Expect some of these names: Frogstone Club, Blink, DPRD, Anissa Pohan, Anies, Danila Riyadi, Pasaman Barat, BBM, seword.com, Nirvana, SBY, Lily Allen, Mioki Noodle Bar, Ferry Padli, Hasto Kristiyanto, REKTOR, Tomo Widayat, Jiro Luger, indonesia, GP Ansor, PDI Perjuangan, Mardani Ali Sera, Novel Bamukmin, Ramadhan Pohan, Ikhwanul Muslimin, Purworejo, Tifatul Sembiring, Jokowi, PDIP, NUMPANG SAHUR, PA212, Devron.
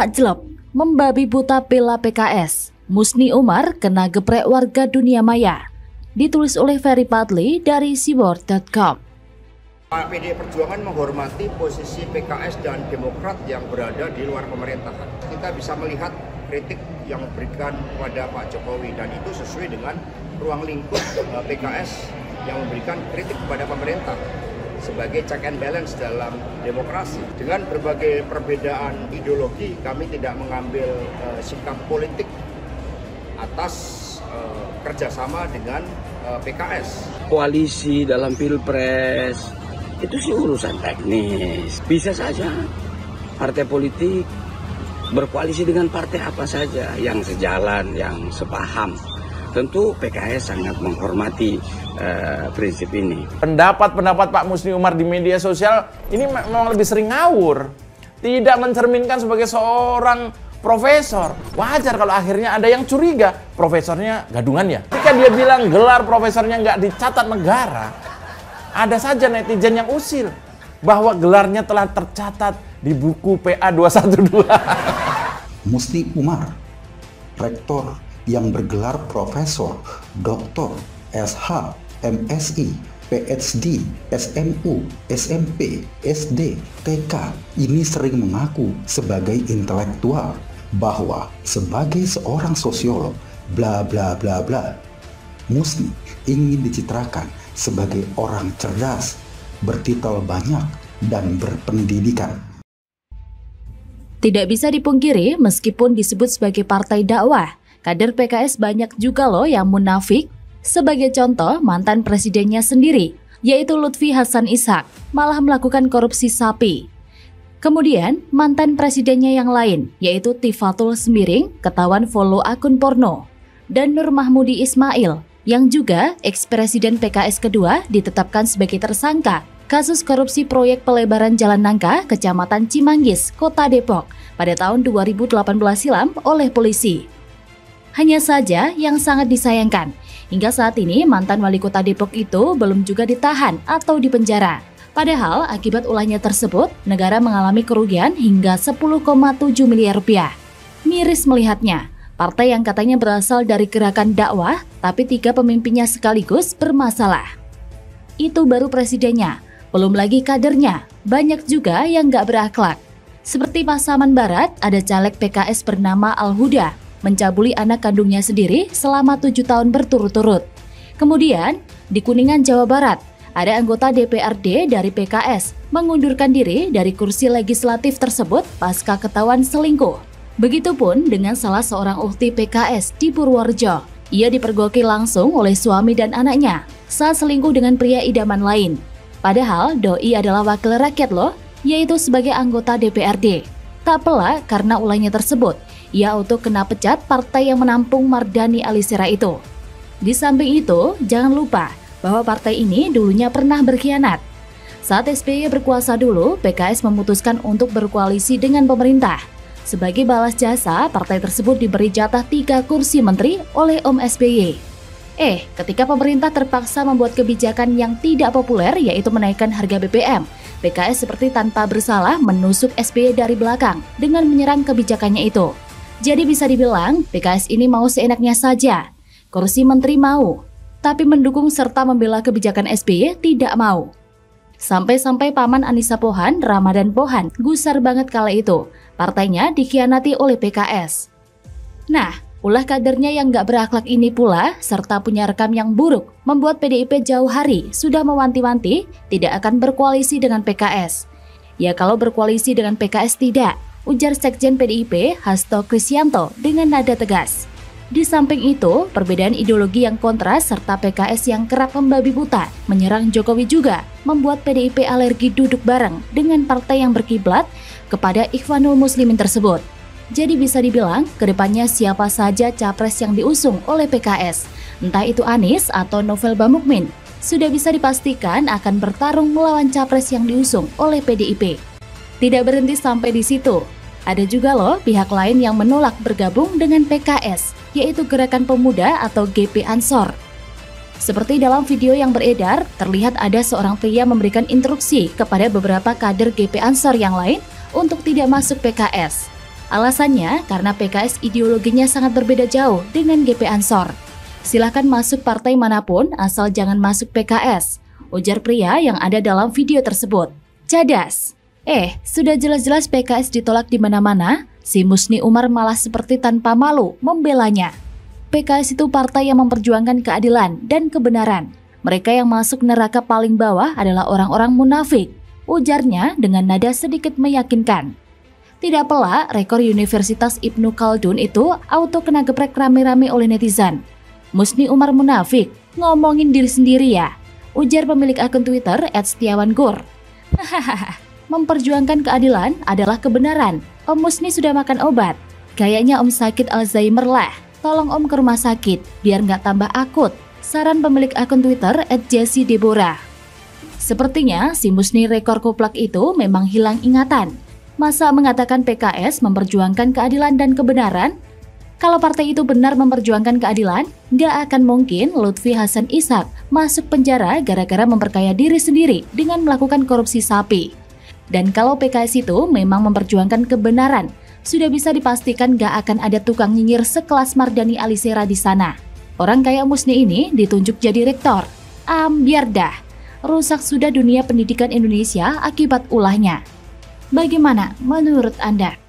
tak jelek, membabi buta bela PKS. Musni Umar kena geprek warga dunia maya. Ditulis oleh Ferry Padli dari seword.com. PDI Perjuangan menghormati posisi PKS dan Demokrat yang berada di luar pemerintahan. Kita bisa melihat kritik yang diberikan kepada Pak Jokowi, dan itu sesuai dengan ruang lingkup PKS yang memberikan kritik kepada pemerintah sebagai check and balance dalam demokrasi. Dengan berbagai perbedaan ideologi, kami tidak mengambil sikap politik atas kerjasama dengan PKS. Koalisi dalam pilpres itu sih urusan teknis. Bisa saja partai politik berkoalisi dengan partai apa saja yang sejalan, yang sepaham. Tentu PKS sangat menghormati prinsip ini. Pendapat-pendapat Pak Musni Umar di media sosial ini memang lebih sering ngawur, tidak mencerminkan sebagai seorang profesor. Wajar kalau akhirnya ada yang curiga profesornya gadungan ya. Ketika dia bilang gelar profesornya nggak dicatat negara, ada saja netizen yang usil bahwa gelarnya telah tercatat di buku PA212. Musni Umar, rektor yang bergelar profesor, doktor, SH, MSI, PhD, SMU, SMP, SD, TK, ini sering mengaku sebagai intelektual, bahwa sebagai seorang sosiolog, bla bla bla bla. Musni ingin dicitrakan sebagai orang cerdas, bertitel banyak, dan berpendidikan. Tidak bisa dipungkiri, meskipun disebut sebagai partai dakwah, kader PKS banyak juga loh yang munafik. Sebagai contoh, mantan presidennya sendiri, yaitu Luthfi Hasan Ishaaq, malah melakukan korupsi sapi. Kemudian, mantan presidennya yang lain, yaitu Tifatul Sembiring, ketahuan follow akun porno. Dan Nur Mahmudi Ismail, yang juga ex-presiden PKS kedua, ditetapkan sebagai tersangka kasus korupsi proyek pelebaran Jalan Nangka, Kecamatan Cimanggis, Kota Depok, pada tahun 2018 silam oleh polisi. Hanya saja yang sangat disayangkan, hingga saat ini mantan wali kota Depok itu belum juga ditahan atau dipenjara. Padahal akibat ulahnya tersebut, negara mengalami kerugian hingga 10,7 miliar rupiah. Miris melihatnya, partai yang katanya berasal dari gerakan dakwah, tapi tiga pemimpinnya sekaligus bermasalah. Itu baru presidennya. Belum lagi kadernya, banyak juga yang nggak berakhlak. Seperti Pasaman Barat, ada caleg PKS bernama Al-Huda, mencabuli anak kandungnya sendiri selama 7 tahun berturut-turut. Kemudian, di Kuningan, Jawa Barat, ada anggota DPRD dari PKS mengundurkan diri dari kursi legislatif tersebut pasca ketahuan selingkuh. Begitupun dengan salah seorang ukti PKS di Purworejo. Ia dipergoki langsung oleh suami dan anaknya saat selingkuh dengan pria idaman lain. Padahal doi adalah wakil rakyat loh, yaitu sebagai anggota DPRD. Tak pelak karena ulahnya tersebut, ia auto kena pecat partai yang menampung Mardani Ali Sera itu. Di samping itu, jangan lupa bahwa partai ini dulunya pernah berkhianat. Saat SBY berkuasa dulu, PKS memutuskan untuk berkoalisi dengan pemerintah. Sebagai balas jasa, partai tersebut diberi jatah 3 kursi menteri oleh Om SBY. Ketika pemerintah terpaksa membuat kebijakan yang tidak populer, yaitu menaikkan harga BBM, PKS seperti tanpa bersalah menusuk SBY dari belakang dengan menyerang kebijakannya itu. Jadi bisa dibilang, PKS ini mau seenaknya saja. Kursi menteri mau, tapi mendukung serta membela kebijakan SBY tidak mau. Sampai-sampai paman Anissa Pohan, Ramadhan Pohan, gusar banget kala itu. Partainya dikhianati oleh PKS. Nah, ulah kadernya yang nggak berakhlak ini pula, serta punya rekam yang buruk, membuat PDIP jauh hari sudah mewanti-wanti tidak akan berkoalisi dengan PKS. Ya kalau berkoalisi dengan PKS tidak, ujar Sekjen PDIP Hasto Kristiyanto dengan nada tegas. Di samping itu, perbedaan ideologi yang kontras serta PKS yang kerap membabi buta menyerang Jokowi juga membuat PDIP alergi duduk bareng dengan partai yang berkiblat kepada Ikhwanul Muslimin tersebut. Jadi bisa dibilang, kedepannya siapa saja capres yang diusung oleh PKS, entah itu Anies atau Novel Bamukmin, sudah bisa dipastikan akan bertarung melawan capres yang diusung oleh PDIP. Tidak berhenti sampai di situ. Ada juga loh pihak lain yang menolak bergabung dengan PKS, yaitu Gerakan Pemuda atau GP Ansor. Seperti dalam video yang beredar, terlihat ada seorang pria memberikan instruksi kepada beberapa kader GP Ansor yang lain untuk tidak masuk PKS. Alasannya karena PKS ideologinya sangat berbeda jauh dengan GP Ansor. Silahkan masuk partai manapun asal jangan masuk PKS, ujar pria yang ada dalam video tersebut. Cadas! Sudah jelas-jelas PKS ditolak di mana-mana, si Musni Umar malah seperti tanpa malu membelanya. PKS itu partai yang memperjuangkan keadilan dan kebenaran. Mereka yang masuk neraka paling bawah adalah orang-orang munafik, ujarnya dengan nada sedikit meyakinkan. Tidak pelak, rekor Universitas Ibnu Kaldun itu auto kena geprek rame-rame oleh netizen. Musni Umar munafik, ngomongin diri sendiri ya, ujar pemilik akun Twitter @setiawangur. Hahaha, memperjuangkan keadilan adalah kebenaran. Om Musni sudah makan obat, kayaknya om sakit Alzheimer lah. Tolong om ke rumah sakit, biar nggak tambah akut, saran pemilik akun Twitter @jessidebora. Sepertinya si Musni rekor kuplak itu memang hilang ingatan. Masa mengatakan PKS memperjuangkan keadilan dan kebenaran? Kalau partai itu benar memperjuangkan keadilan, nggak akan mungkin Luthfi Hasan Ishaaq masuk penjara gara-gara memperkaya diri sendiri dengan melakukan korupsi sapi. Dan kalau PKS itu memang memperjuangkan kebenaran, sudah bisa dipastikan gak akan ada tukang nyinyir sekelas Mardani Ali Sera di sana. Orang kayak Musni ini ditunjuk jadi rektor. Biar dah, rusak sudah dunia pendidikan Indonesia akibat ulahnya. Bagaimana menurut Anda?